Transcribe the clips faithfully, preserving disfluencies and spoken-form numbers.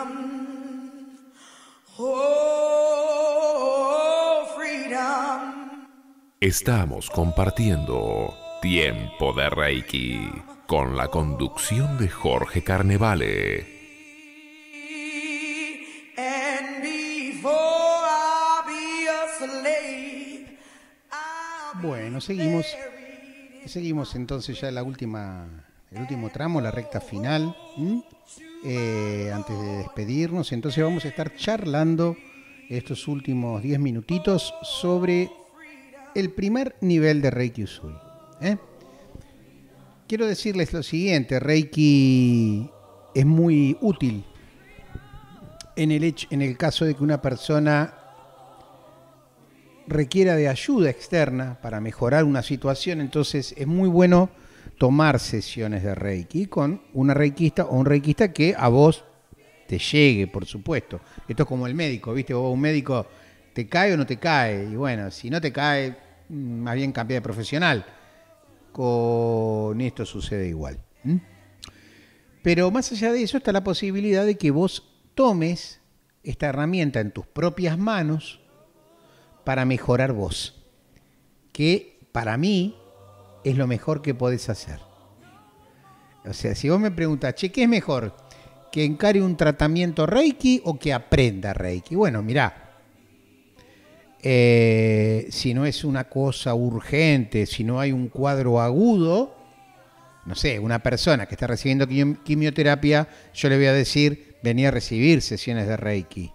freedom, oh freedom. Estamos compartiendo Tiempo de Reiki con la conducción de Jorge Carnevale. Bueno, seguimos, seguimos entonces ya la última, el último tramo, la recta final, eh, antes de despedirnos. Entonces vamos a estar charlando estos últimos diez minutitos sobre el primer nivel de Reiki Usui. ¿eh? Quiero decirles lo siguiente: Reiki es muy útil en el, hecho, en el caso de que una persona requiera de ayuda externa para mejorar una situación. Entonces es muy bueno tomar sesiones de Reiki con una reikista o un reikista que a vos te llegue, por supuesto. Esto es como el médico, ¿viste? Vos, un médico, ¿te cae o no te cae? Y bueno, si no te cae, más bien cambia de profesional. Con esto sucede igual. ¿Mm? Pero más allá de eso está la posibilidad de que vos tomes esta herramienta en tus propias manos para mejorar vos, que para mí es lo mejor que podés hacer. O sea, si vos me preguntás, che, ¿qué es mejor? ¿Que encare un tratamiento Reiki o que aprenda Reiki? Bueno, mirá, eh, si no es una cosa urgente, si no hay un cuadro agudo, no sé, una persona que está recibiendo quimioterapia, yo le voy a decir, vení a recibir sesiones de Reiki.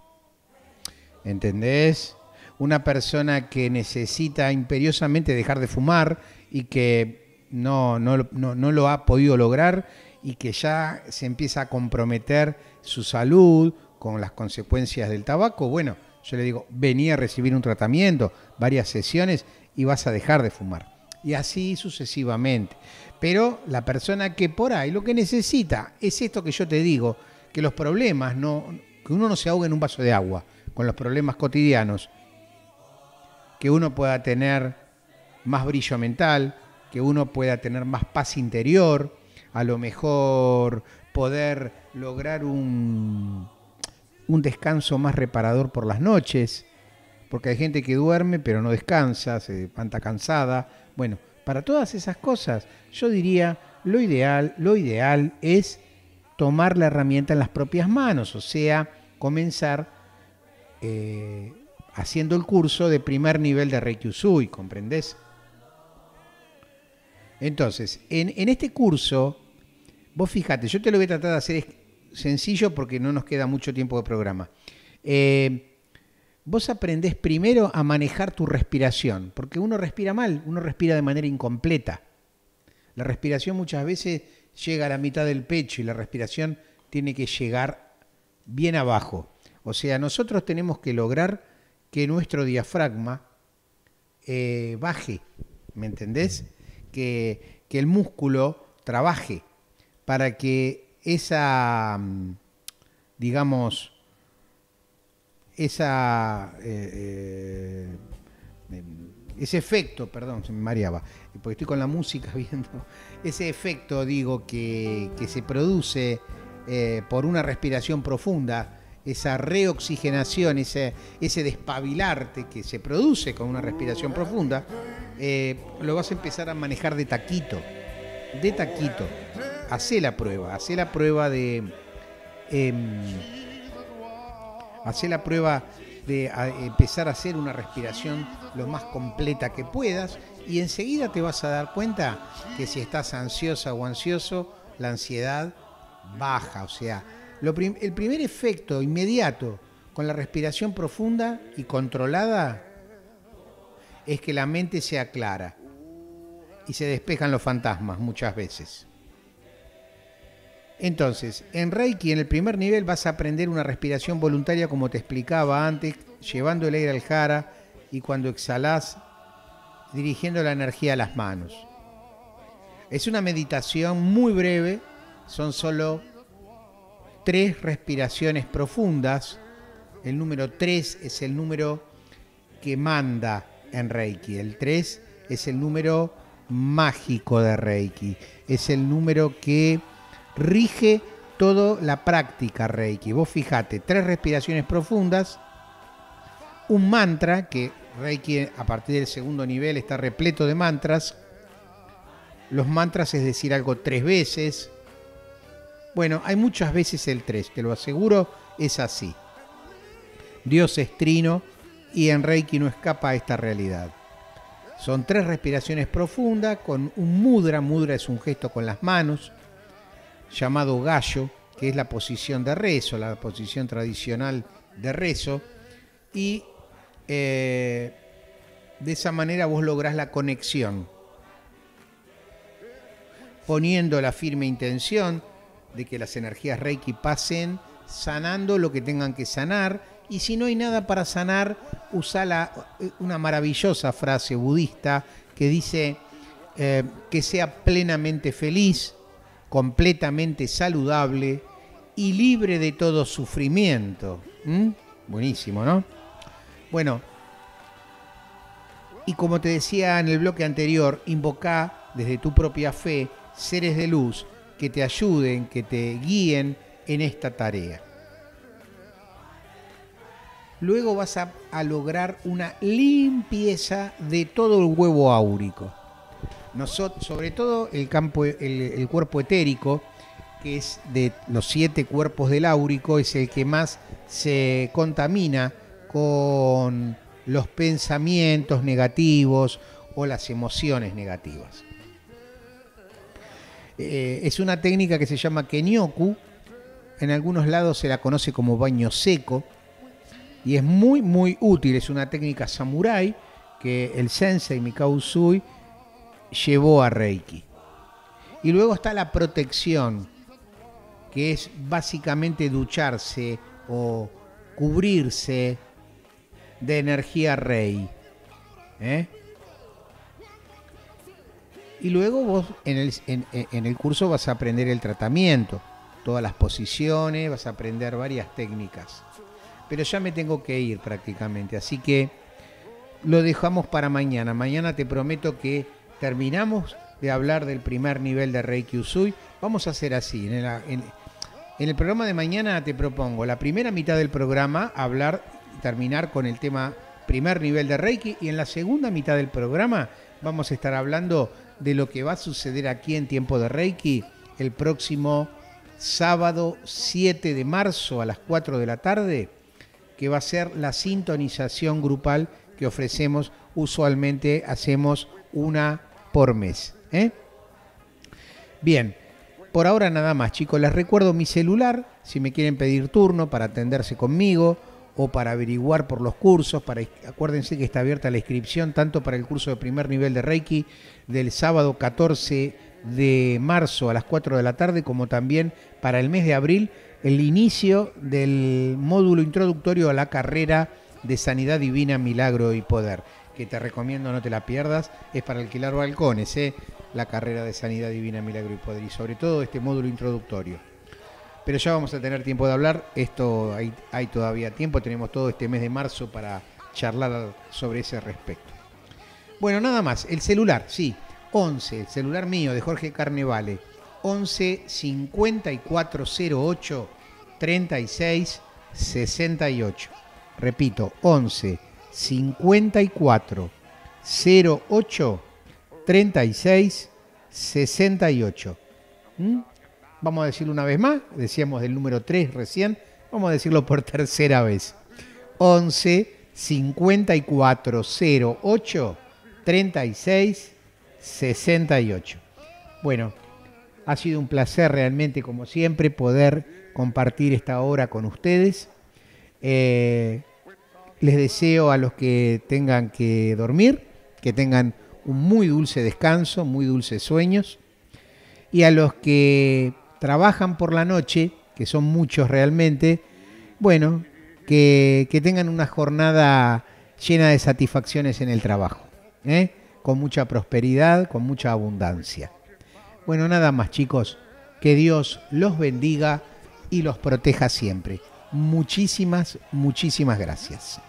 ¿Entendés? Una persona que necesita imperiosamente dejar de fumar y que no, no, no, no lo ha podido lograr y que ya se empieza a comprometer su salud con las consecuencias del tabaco, bueno, yo le digo, vení a recibir un tratamiento, varias sesiones y vas a dejar de fumar. Y así sucesivamente. Pero la persona que por ahí lo que necesita es esto que yo te digo, que los problemas, no, que uno no se ahogue en un vaso de agua con los problemas cotidianos, que uno pueda tener más brillo mental, que uno pueda tener más paz interior, a lo mejor poder lograr un, un descanso más reparador por las noches, porque hay gente que duerme pero no descansa, se levanta cansada. Bueno, para todas esas cosas, yo diría, lo ideal, lo ideal es tomar la herramienta en las propias manos, o sea, comenzar Eh, haciendo el curso de primer nivel de Reiki Usui, ¿comprendés? Entonces, en, en este curso, vos fíjate, yo te lo voy a tratar de hacer sencillo porque no nos queda mucho tiempo de programa. Eh, vos aprendés primero a manejar tu respiración, porque uno respira mal, uno respira de manera incompleta. La respiración muchas veces llega a la mitad del pecho y la respiración tiene que llegar bien abajo. O sea, nosotros tenemos que lograr que nuestro diafragma eh, baje, ¿me entendés? Que, que el músculo trabaje para que esa, digamos, esa, eh, eh, ese efecto, perdón, se me mareaba, porque estoy con la música viendo, ese efecto, digo, que, que se produce eh, por una respiración profunda, esa reoxigenación, ese, ese despabilarte que se produce con una respiración profunda, eh, lo vas a empezar a manejar de taquito, de taquito. Hacé la prueba, hacé la prueba de... Eh, hacé la prueba de a, empezar a hacer una respiración lo más completa que puedas y enseguida te vas a dar cuenta que si estás ansiosa o ansioso, la ansiedad baja, o sea... Lo prim el primer efecto inmediato con la respiración profunda y controlada es que la mente se aclara y se despejan los fantasmas muchas veces. Entonces, en Reiki, en el primer nivel, vas a aprender una respiración voluntaria, como te explicaba antes, llevando el aire al hara y cuando exhalás, dirigiendo la energía a las manos. Es una meditación muy breve, son solo tres respiraciones profundas. El número tres es el número que manda en Reiki. El tres es el número mágico de Reiki. Es el número que rige toda la práctica Reiki. Vos fijate, tres respiraciones profundas, un mantra, que Reiki a partir del segundo nivel está repleto de mantras. Los mantras es decir algo tres veces. Bueno, hay muchas veces el tres, te lo aseguro, es así. Dios es trino y en Reiki no escapa a esta realidad. Son tres respiraciones profundas con un mudra. Mudra es un gesto con las manos, llamado gallo, que es la posición de rezo, la posición tradicional de rezo. Y eh, de esa manera vos lográs la conexión, poniendo la firme intención de que las energías Reiki pasen, sanando lo que tengan que sanar. Y si no hay nada para sanar, usa la, una maravillosa frase budista que dice eh, que sea plenamente feliz, completamente saludable y libre de todo sufrimiento. ¿Mm? Buenísimo, ¿no? Bueno, y como te decía en el bloque anterior, invoca desde tu propia fe seres de luz que te ayuden, que te guíen en esta tarea. Luego vas a, a lograr una limpieza de todo el huevo áurico. Nosotros, sobre todo el, campo, el, el cuerpo etérico, que es de los siete cuerpos del áurico, es el que más se contamina con los pensamientos negativos o las emociones negativas. Eh, es una técnica que se llama kenyoku. En algunos lados se la conoce como baño seco. Y es muy, muy útil. Es una técnica samurái que el sensei Mikao Usui llevó a Reiki. Y luego está la protección, que es básicamente ducharse o cubrirse de energía Reiki. ¿Eh? Y luego vos en el, en, en el curso vas a aprender el tratamiento, todas las posiciones, vas a aprender varias técnicas. Pero ya me tengo que ir prácticamente, así que lo dejamos para mañana. Mañana te prometo que terminamos de hablar del primer nivel de Reiki Usui. Vamos a hacer así, en, la, en, en el programa de mañana te propongo la primera mitad del programa hablar, terminar con el tema primer nivel de Reiki, y en la segunda mitad del programa vamos a estar hablando de lo que va a suceder aquí en Tiempo de Reiki el próximo sábado siete de marzo a las cuatro de la tarde. Que va a ser la sintonización grupal que ofrecemos. Usualmente hacemos una por mes. ¿eh? Bien, por ahora nada más, chicos. Les recuerdo mi celular, si me quieren pedir turno para atenderse conmigo o para averiguar por los cursos. Para, acuérdense que está abierta la inscripción tanto para el curso de primer nivel de Reiki del sábado catorce de marzo a las cuatro de la tarde, como también para el mes de abril, el inicio del módulo introductorio a la carrera de Sanidad Divina, Milagro y Poder, que te recomiendo no te la pierdas. Es para alquilar balcones, ¿eh? La carrera de Sanidad Divina, Milagro y Poder, y sobre todo este módulo introductorio. Pero ya vamos a tener tiempo de hablar, esto hay, hay todavía tiempo, tenemos todo este mes de marzo para charlar sobre ese respecto. Bueno, nada más, el celular, sí, once, el celular mío de Jorge Carnevale, once cincuenta y cuatro cero ocho treinta y seis sesenta y ocho. Repito, once cincuenta y cuatro cero ocho treinta y seis sesenta y ocho. ¿Mm? Vamos a decirlo una vez más, decíamos del número tres recién, vamos a decirlo por tercera vez. once cincuenta y cuatro cero ocho treinta y seis sesenta y ocho. Bueno, ha sido un placer realmente, como siempre, poder compartir esta hora con ustedes. Eh, les deseo a los que tengan que dormir, que tengan un muy dulce descanso, muy dulces sueños. Y a los que trabajan por la noche, que son muchos realmente, bueno, que, que tengan una jornada llena de satisfacciones en el trabajo, ¿eh? Con mucha prosperidad, con mucha abundancia. Bueno, nada más, chicos. Que Dios los bendiga y los proteja siempre. Muchísimas, muchísimas gracias.